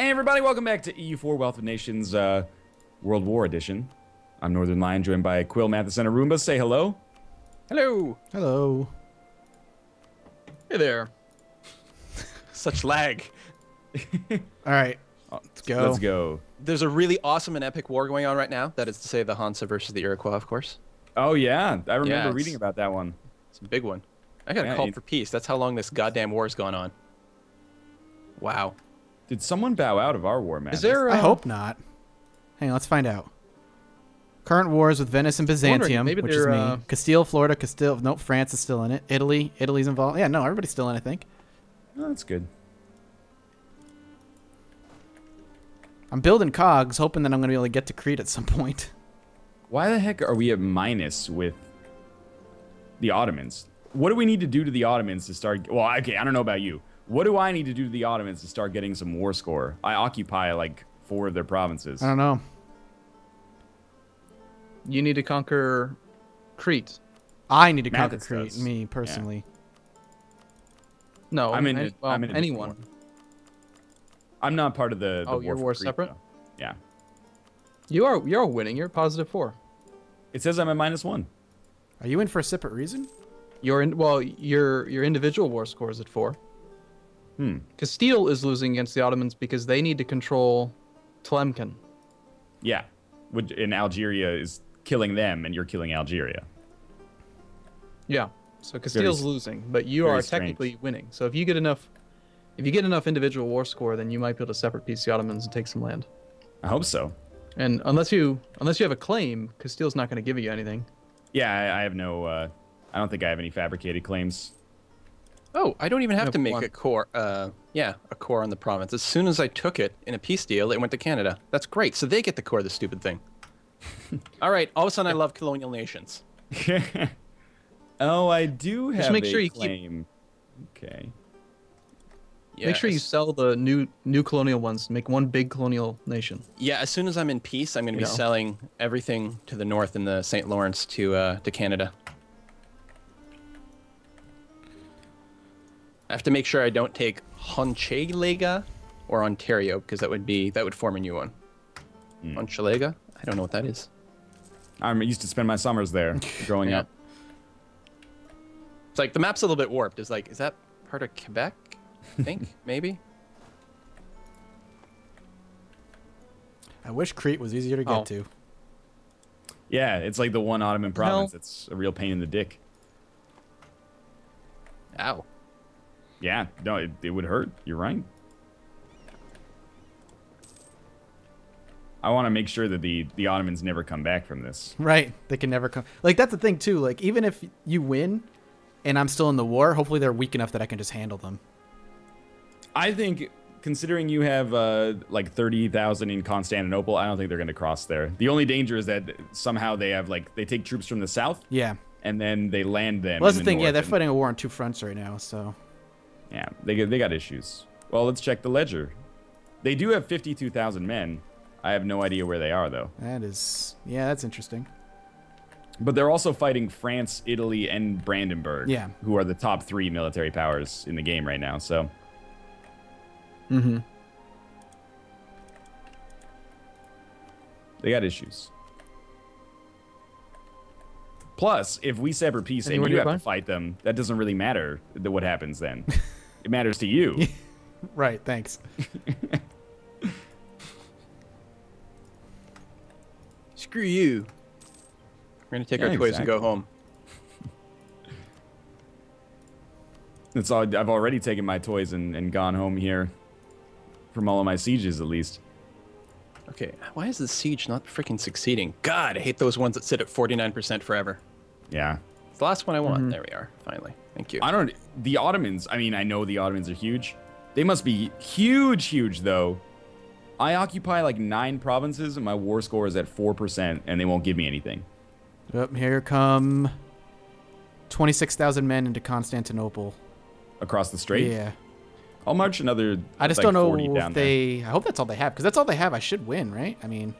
Hey everybody, welcome back to EU4 Wealth of Nations World War Edition. I'm Northern Lion, joined by Quill Mathis and Arumba. Say hello. Hello. Hello. Hey there. Such lag. All right, let's go. Let's go. There's a really awesome and epic war going on right now. That is to say, the Hansa versus the Iroquois, of course. Oh yeah, I remember reading about that one. It's a big one. I got a call for peace. That's how long this goddamn war's gone on. Wow. Did someone bow out of our war, Matt? I hope not. Hang on, let's find out. Current wars with Venice and Byzantium, which is me. Castile, Florida, Nope, France is still in it. Italy, Italy's involved. Yeah, no, everybody's still in, I think. Oh, that's good. I'm building cogs, hoping that I'm going to be able to get to Crete at some point. Why the heck are we at minus with the Ottomans? What do we need to do to the Ottomans to start... Well, okay, I don't know about you. What do I need to do to the Ottomans to start getting some war score? I occupy, like, 4 of their provinces. I don't know. You need to conquer Crete. I need to conquer Crete, me, personally. Yeah. No, I'm in anyone. I'm not part of the war. Oh, your war's separate? Though. Yeah. You're winning. You're positive 4. It says I'm at -1. Are you in for a separate reason? You're in, well, your individual war score is at 4. Castile is losing against the Ottomans because they need to control Tlemcen. Yeah. And Algeria is killing them, and you're killing Algeria. Yeah. So Castile's losing, but you are technically winning. So if you get enough individual war score, then you might be able to separate piece the Ottomans and take some land. I hope so. And unless you have a claim, Castile's not going to give you anything. Yeah, I have no I don't think I have any fabricated claims. Oh, I don't even have to make a core. A core on the province. As soon as I took it in a peace deal, it went to Canada. That's great. So they get the core of the stupid thing. All right. All of a sudden, I love colonial nations. Oh, I do have a claim. Okay. Yes. Make sure you sell the new colonial ones. Make one big colonial nation. Yeah. As soon as I'm in peace, I'm going to be selling everything to the north in the St. Lawrence to Canada. I have to make sure I don't take Honchelega or Ontario, because that would form a new one. Honchelega? I don't know what that is. I used to spend my summers there growing up. It's like the map's a little bit warped. It's like, is that part of Quebec? I think, maybe. I wish Crete was easier to get to. Yeah, it's like the one Ottoman province. It's a real pain in the dick. Ow. Yeah, no, it would hurt. You're right. I want to make sure that the Ottomans never come back from this. Right. They can never come. Like, that's the thing, too. Like, even if you win and I'm still in the war, hopefully they're weak enough that I can just handle them. I think, considering you have, like, 30,000 in Constantinople, I don't think they're going to cross there. The only danger is that somehow they have, like, they take troops from the south. Yeah. And then they land them. Well, that's the thing. Yeah, they're fighting a war on 2 fronts right now, so... Yeah, they got issues. Well, let's check the ledger. They do have 52,000 men. I have no idea where they are, though. That is... Yeah, that's interesting. But they're also fighting France, Italy, and Brandenburg, who are the top 3 military powers in the game right now, so... Mm-hmm. They got issues. Plus, if we sever peace and you have to fight them, that doesn't really matter what happens then. It matters to you. Right, thanks. Screw you. We're going to take our toys and go home. That's all. I've already taken my toys and gone home here. From all of my sieges, at least. Okay, why is the siege not freaking succeeding? God, I hate those ones that sit at 49% forever. Yeah. It's the last one I want. There we are, finally. Thank you. The Ottomans, I mean, I know the Ottomans are huge. They must be huge, huge, though. I occupy like 9 provinces, and my war score is at 4%, and they won't give me anything. Yep, here come 26,000 men into Constantinople. Across the strait? Yeah. I'll march another. I just don't know if they. I hope that's all they have, because that's all they have. I should win, right? I mean,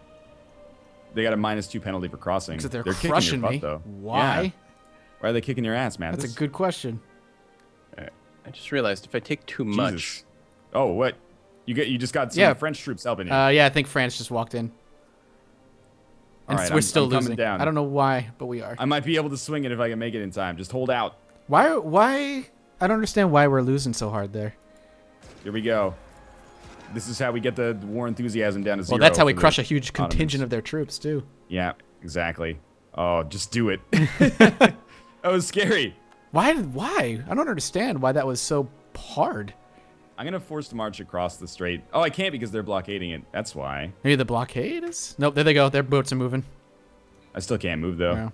they got a -2 penalty for crossing. Because they're crushing me. Though. Why? Yeah. Why are they kicking your ass, man? That's a good question. I just realized if I take too much. Oh, what? You just got some French troops helping you. Yeah, I think France just walked in. And right, we're still losing. Down. I don't know why, but we are. I might be able to swing it if I can make it in time. Just hold out. Why? I don't understand why we're losing so hard there. Here we go. This is how we get the war enthusiasm down to zero. Well, that's how we crush a huge contingent of their troops, too. Yeah, exactly. Oh, just do it. That was scary. Why? I don't understand why that was so hard. I'm going to force march across the strait. Oh, I can't because they're blockading it. That's why. Maybe the blockade is? Nope, there they go. Their boats are moving. I still can't move, though. No.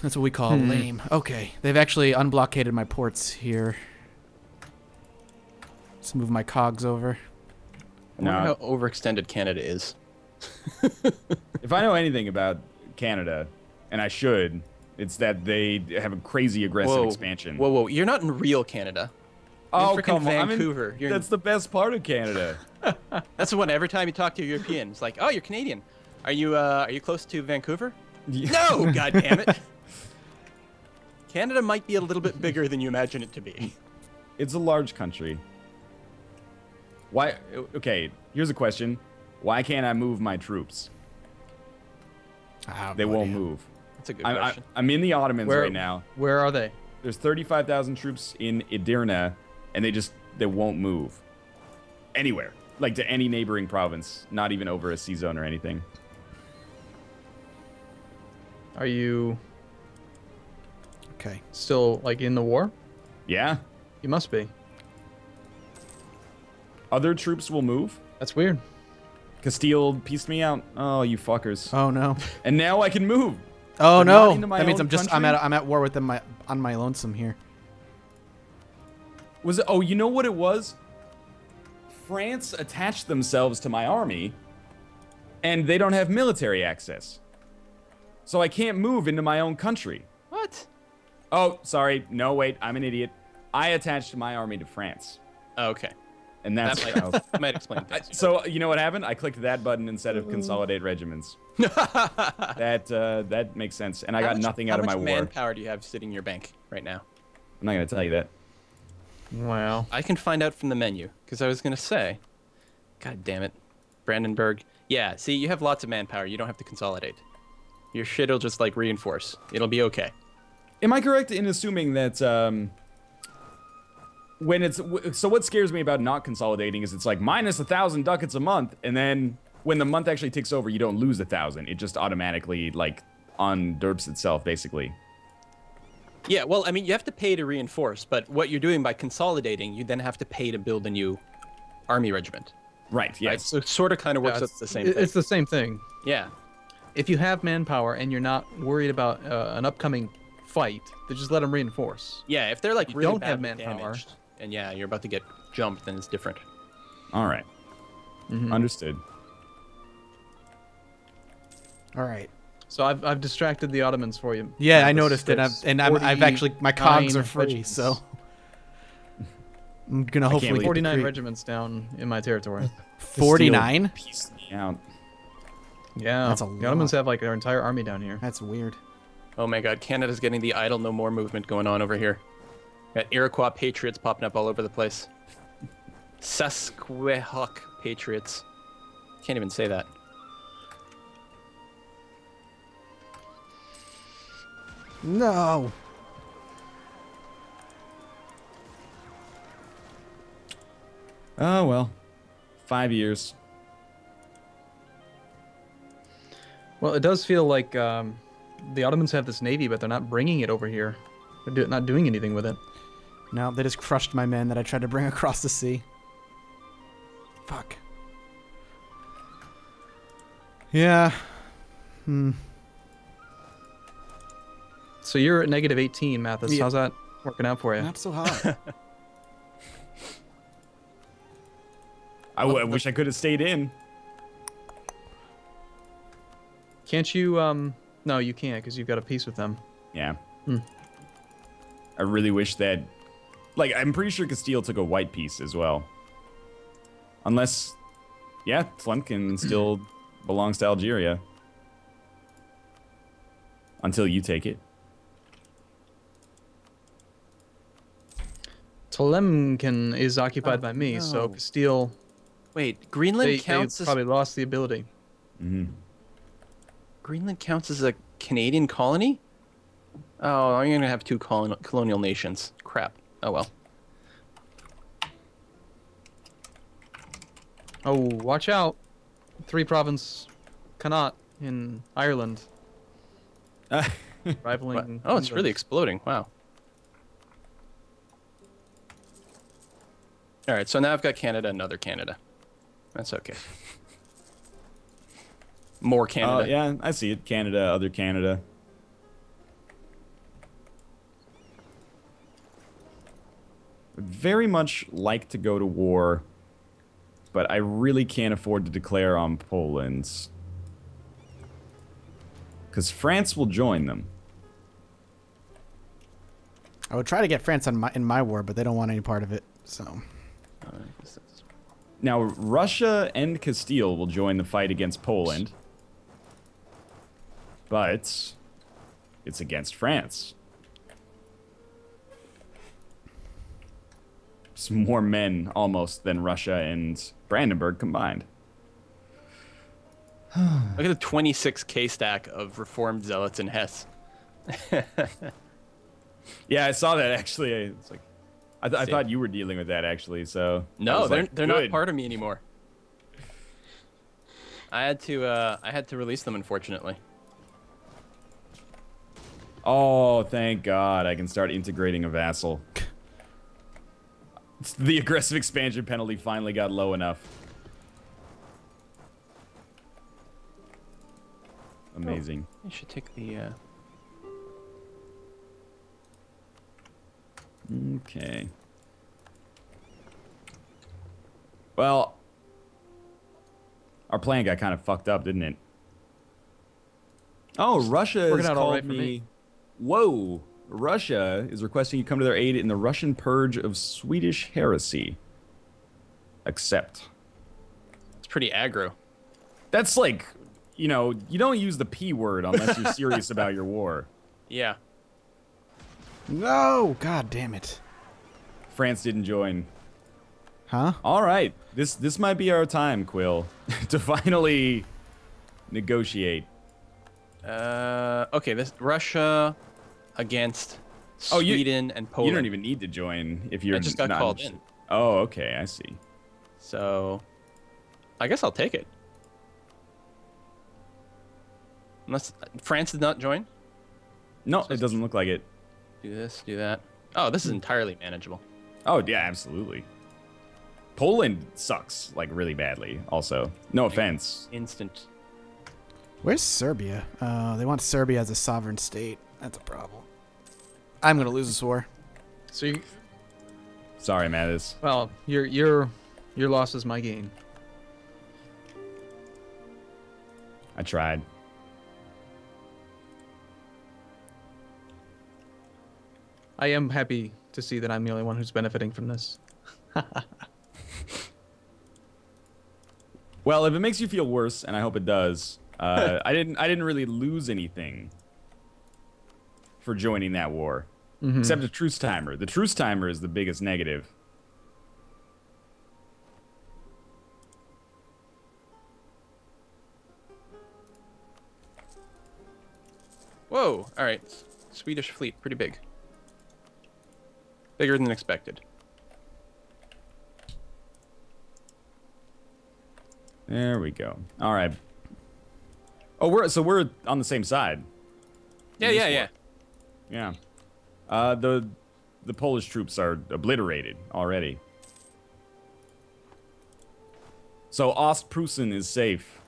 That's what we call lame. Okay, they've actually unblockaded my ports here. Let's move my cogs over. I wonder how overextended Canada is. If I know anything about Canada, and I should, it's that they have a crazy aggressive expansion. Whoa. You're not in real Canada. Oh, come on. Vancouver. I mean, that's the best part of Canada. That's the one. Every time you talk to a European, it's like, oh, you're Canadian. Are you close to Vancouver? No, God damn it. Canada might be a little bit bigger than you imagine it to be. It's a large country. Why? Okay, here's a question. Why can't I move my troops? They won't move. That's a good question. I'm in the Ottomans right now. Where are they? There's 35,000 troops in Edirne, and they won't move anywhere, like to any neighboring province, not even over a sea zone or anything. Are you still like in the war? Yeah, you must be. Other troops will move. That's weird. Castile pieced me out. Oh, you fuckers! Oh no! And now I can move. Oh no! That means I'm at war with them on my lonesome here. Was it? Oh, you know what it was? France attached themselves to my army, and they don't have military access, so I can't move into my own country. What? Oh, sorry. No, wait. I'm an idiot. I attached my army to France. Okay. And that's that might explain things. So you know what happened? I clicked that button instead of consolidate regiments. That makes sense. And I got nothing out of my war. How much manpower do you have sitting in your bank right now? I'm not gonna tell you that. Wow. I can find out from the menu because I was gonna say, God damn it, Brandenburg. Yeah. See, you have lots of manpower. You don't have to consolidate. Your shit'll just like reinforce. It'll be okay. Am I correct in assuming that? So what scares me about not consolidating is it's like minus 1,000 ducats a month, and then when the month actually ticks over, you don't lose 1,000. It just automatically like underps itself, basically. Yeah, well, I mean, you have to pay to reinforce, but what you're doing by consolidating, you then have to pay to build a new army regiment. Right. Yeah. Right? So it sort of kind of works out the same thing. It's the same thing. Yeah. If you have manpower and you're not worried about an upcoming fight, they just let them reinforce. Yeah. If they're like you really don't have manpower. Damaged, and yeah, you're about to get jumped, then it's different. All right. Mm-hmm. Understood. All right. So I've distracted the Ottomans for you. Yeah, I noticed it. I've actually, my cogs are free, so I'm going to hopefully 49 regiments down in my territory. 49? Piece me out. Yeah. That's a lot. The Ottomans have like their entire army down here. That's weird. Oh my God, Canada's getting the Idle No More movement going on over here. Got Iroquois patriots popping up all over the place. Susquehawk patriots. Can't even say that. No. Oh, well. 5 years. Well, it does feel like the Ottomans have this navy, but they're not bringing it over here. They're not doing anything with it. No, they just crushed my men that I tried to bring across the sea. Fuck. Yeah. Hmm. So you're at negative 18, Mathis. Yeah. How's that working out for you? Not so hot. I wish I could have stayed in. Can't you, no, you can't because you've got a peace with them. Yeah. Mm. I really wish that... Like, I'm pretty sure Castile took a white piece as well. Unless... Yeah, Tlemcen still belongs to Algeria. Until you take it. Tlemcen is occupied by me, so Castile. Wait, Greenland counts as... probably lost the ability. Mm-hmm. Greenland counts as a Canadian colony? Oh, I'm going to have two colonial nations. Crap. Oh, well. Oh, watch out. Three province Connaught in Ireland. Rivaling England. Oh, it's really exploding. Wow. All right, so now I've got Canada and other Canada. That's okay. More Canada. Yeah, I see it. Canada, other Canada. I'd very much like to go to war, but I really can't afford to declare on Poland. Because France will join them. I would try to get France on in my war, but they don't want any part of it, so... Now, Russia and Castile will join the fight against Poland. But it's against France. It's more men, almost, than Russia and Brandenburg combined. Look at the 26K stack of reformed zealots in Hesse. Yeah, I saw that, actually. It's like... I thought you were dealing with that, actually, so... No, they're not part of me anymore. I had to release them, unfortunately. Oh, thank God. I can start integrating a vassal. The aggressive expansion penalty finally got low enough. Amazing. Oh, I should take the... Okay. Well, our plan got kind of fucked up, didn't it? Oh, Russia has called me. Whoa! Russia is requesting you come to their aid in the Russian purge of Swedish heresy. Accept. It's pretty aggro. That's like, you know, you don't use the P word unless you're serious about your war. Yeah. No! God damn it. France didn't join. Huh? All right. This might be our time, Quill, to finally negotiate. Okay, this Russia against Sweden and Poland. You don't even need to join if you're not. I just got called in. Oh, okay, I see. So, I guess I'll take it. Unless France did not join? No, it doesn't look like it. Do this, do that. Oh, this is entirely manageable. Oh, yeah, absolutely. Poland sucks, like, really badly, also. No offense. Instant. Where's Serbia? They want Serbia as a sovereign state. That's a problem. I'm going to lose this war. So you... Sorry, Mathis. Well, your loss is my gain. I tried. I am happy to see that I'm the only one who's benefiting from this. Well, if it makes you feel worse, and I hope it does, I didn't really lose anything for joining that war, except a truce timer. The truce timer is the biggest negative. Whoa! All right, Swedish fleet, pretty big. Bigger than expected. There we go. All right. Oh, so we're on the same side. Yeah. The Polish troops are obliterated already. So Ostpreußen is safe.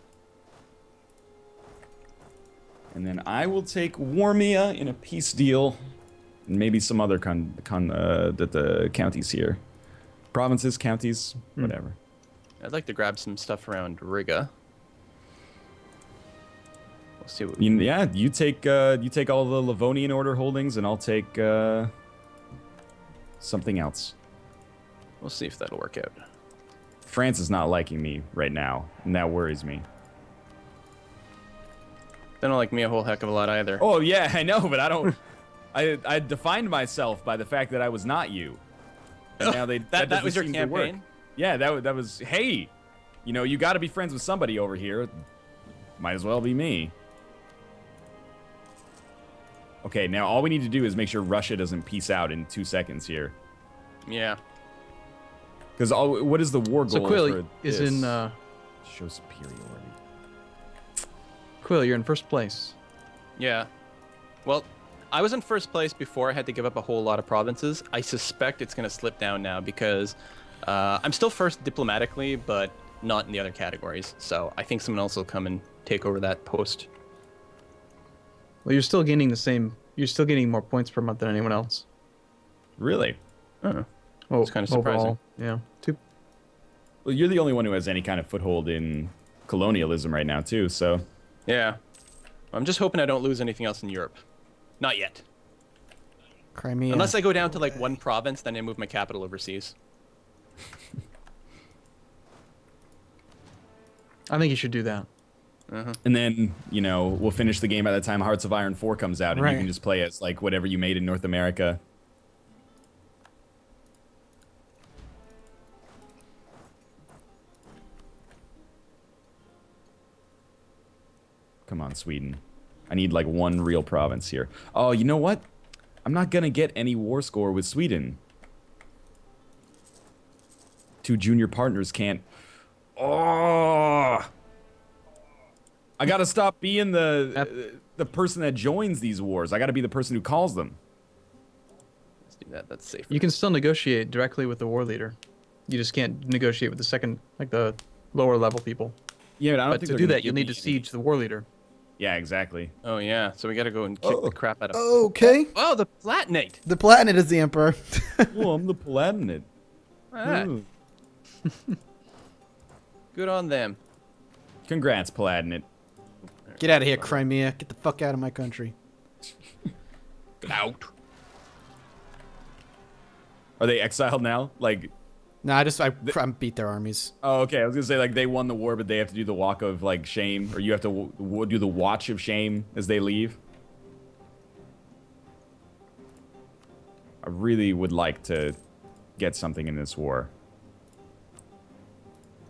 And then I will take Warmia in a peace deal. And maybe some other the counties here. Provinces, counties, whatever. I'd like to grab some stuff around Riga. We'll see what you take all the Livonian order holdings, and I'll take something else. We'll see if that'll work out. France is not liking me right now, and that worries me. They don't like me a whole heck of a lot either. Oh, yeah, I know, but I don't... I defined myself by the fact that I was not you. Now they that was your campaign. Work. Yeah, that was. Hey, you know, you got to be friends with somebody over here. Might as well be me. Okay, now all we need to do is make sure Russia doesn't peace out in 2 seconds here. Yeah. Because what is the war goal? So Quill is in. Show superiority. Quill, you're in first place. Yeah. Well, I was in first place before I had to give up a whole lot of provinces. I suspect it's going to slip down now because I'm still first diplomatically, but not in the other categories. So I think someone else will come and take over that post. Well, you're still gaining the same. You're still getting more points per month than anyone else. Really? Oh, well, it's kind of surprising. Overall, yeah. Well, you're the only one who has any kind of foothold in colonialism right now, too. So. Yeah. I'm just hoping I don't lose anything else in Europe. Not yet. Crimea. Unless I go down to like one province, then I move my capital overseas. I think you should do that. And then, you know, we'll finish the game by the time Hearts of Iron 4 comes out, and you can just play as like whatever you made in North America. Come on, Sweden. I need like one real province here. Oh, you know what? I'm not gonna get any war score with Sweden. Two junior partners can't. Oh! I gotta stop being the person that joins these wars. I gotta be the person who calls them. Let's do that. That's safe. You can still negotiate directly with the war leader. You just can't negotiate with the second, like the lower level people. Yeah, but I don't think to do that, you'll need to siege the war leader. Yeah, exactly. Oh yeah, so we gotta go and kick the crap out of. Okay. Oh, the Palatinate. The Palatinate is the emperor. Well, I'm the Palatinate. Right. Good on them. Congrats, Palatinate. Get out of here, Crimea. Get the fuck out of my country. Get out. Are they exiled now? Like. No, I beat their armies. Oh, okay. I was gonna say like they won the war, but they have to do the walk of like shame, or you have to do the watch of shame as they leave. I really would like to get something in this war.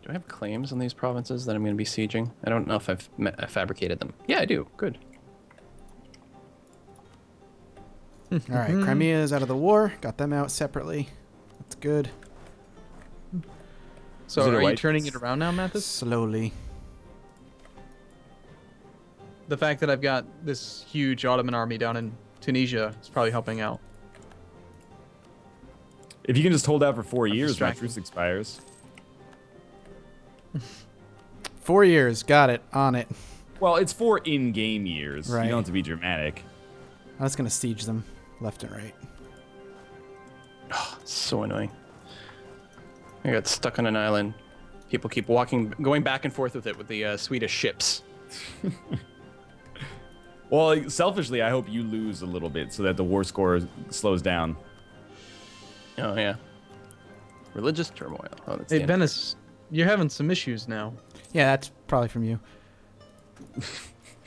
Do I have claims on these provinces that I'm gonna be sieging? I don't know if I've fabricated them. Yeah, I do. Good. All right, Crimea is out of the war. Got them out separately. That's good. So are you turning it around now, Mathis? Slowly. The fact that I've got this huge Ottoman army down in Tunisia is probably helping out. If you can just hold out for 4 years, my truce expires. 4 years, got it, on it. Well, it's 4 in-game years. Right. You don't have to be dramatic. I'm just going to siege them left and right. Oh, so annoying. I got stuck on an island. People keep going back and forth with it with the Swedish ships. Well, selfishly, I hope you lose a little bit so that the war score slows down. Oh, yeah. Religious turmoil. Oh, that's hey, Venice, you're having some issues now. Yeah, that's probably from you.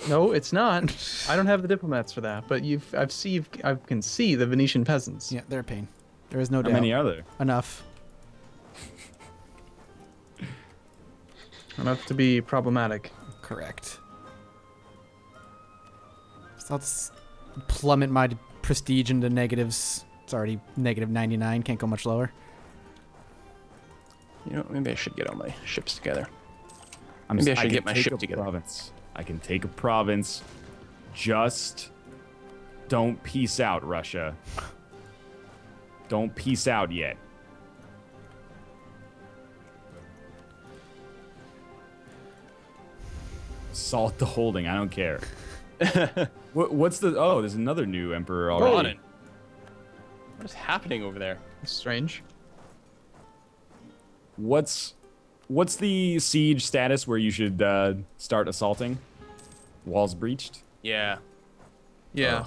No, it's not. I don't have the diplomats for that, but I can see the Venetian peasants. Yeah, they're a pain. There is no doubt. How many are there? Enough. Enough to be problematic. Correct. So let's plummet my prestige into negatives. It's already negative 99. Can't go much lower. You know, maybe I should get all my ships together. Maybe I should get my ship together. Province. I can take a province. Just don't peace out, Russia. Don't peace out yet. Salt the holding. I don't care. What's the? Oh, there's another new emperor already. What is happening over there? That's strange. What's the siege status where you should start assaulting? Walls breached. Yeah. Yeah.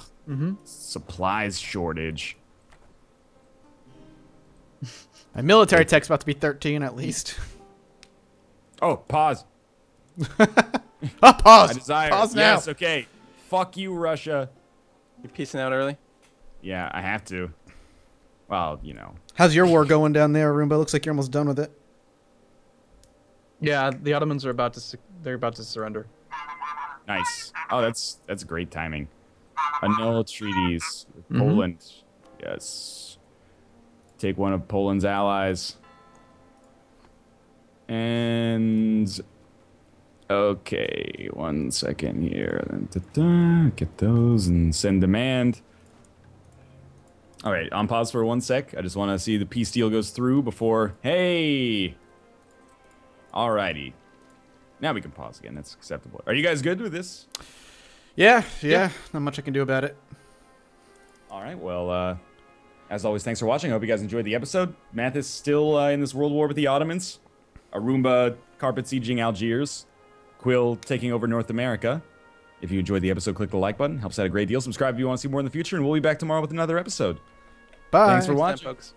Supplies shortage. My military tech's about to be 13 at least. Oh, pause. Oh, pause! I desire. Pause now. Yes, okay. Fuck you, Russia. You're peacing out early? Yeah, I have to. Well, you know. How's your war going down there, Arumba? Looks like you're almost done with it. Yeah, the Ottomans are about to surrender. Nice. Oh, that's great timing. Annul treaties with Poland. Yes. Take one of Poland's allies. And okay, 1 second here. Get those and send demand. All right, on pause for 1 sec. I just want to see the peace deal goes through before. Hey. All righty. Now we can pause again. That's acceptable. Are you guys good with this? Yeah. Not much I can do about it. All right. Well, as always, thanks for watching. I hope you guys enjoyed the episode. Mathis still in this world war with the Ottomans. Arumba carpet sieging Algiers. Quill taking over North America. If you enjoyed the episode, click the like button. Helps out a great deal. Subscribe if you want to see more in the future, and we'll be back tomorrow with another episode. Bye. Thanks for watching, folks.